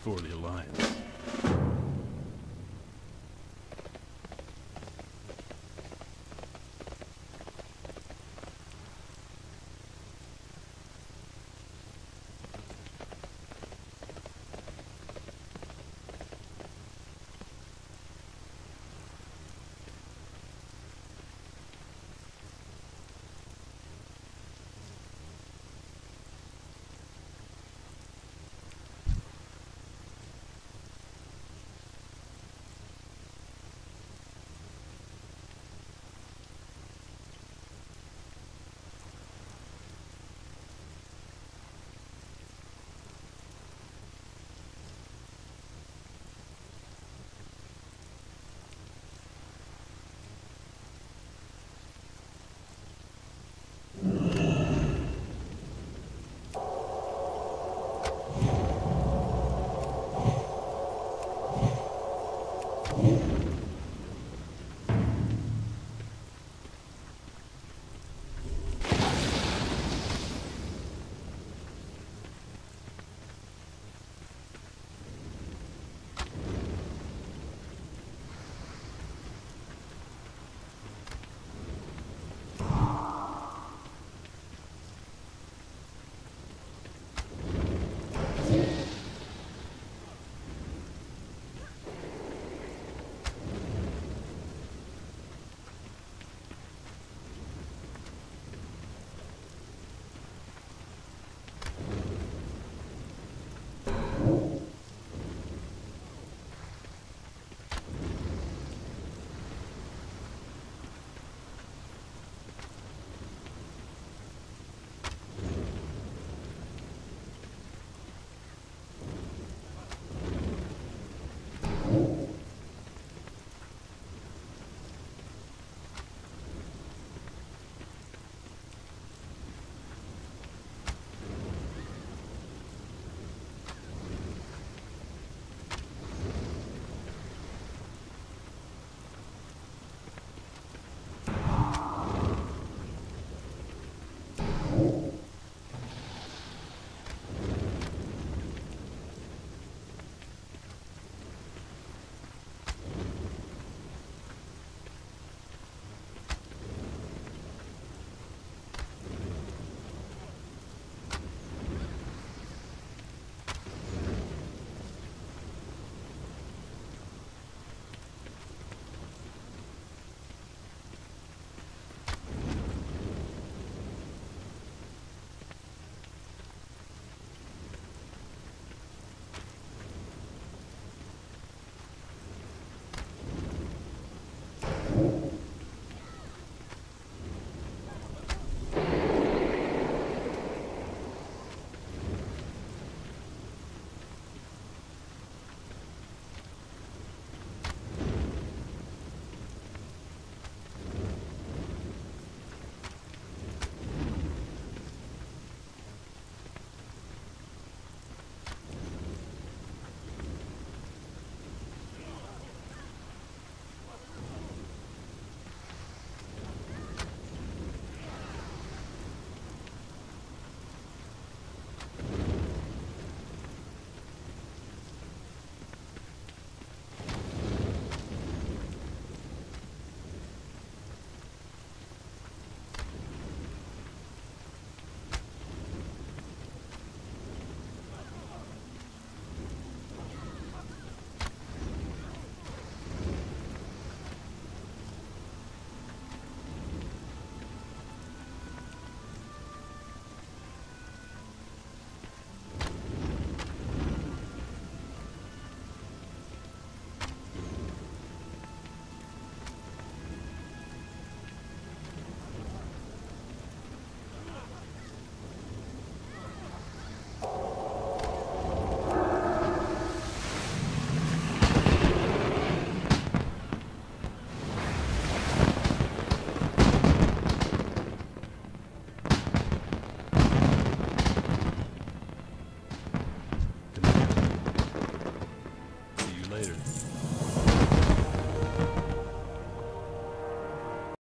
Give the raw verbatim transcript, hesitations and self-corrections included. for the Alliance.